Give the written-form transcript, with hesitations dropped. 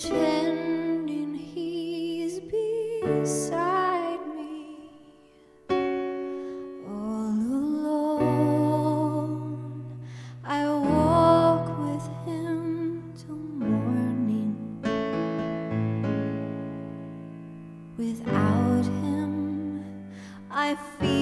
pretending he's beside me, all alone. I walk with him till morning. Without him, I feel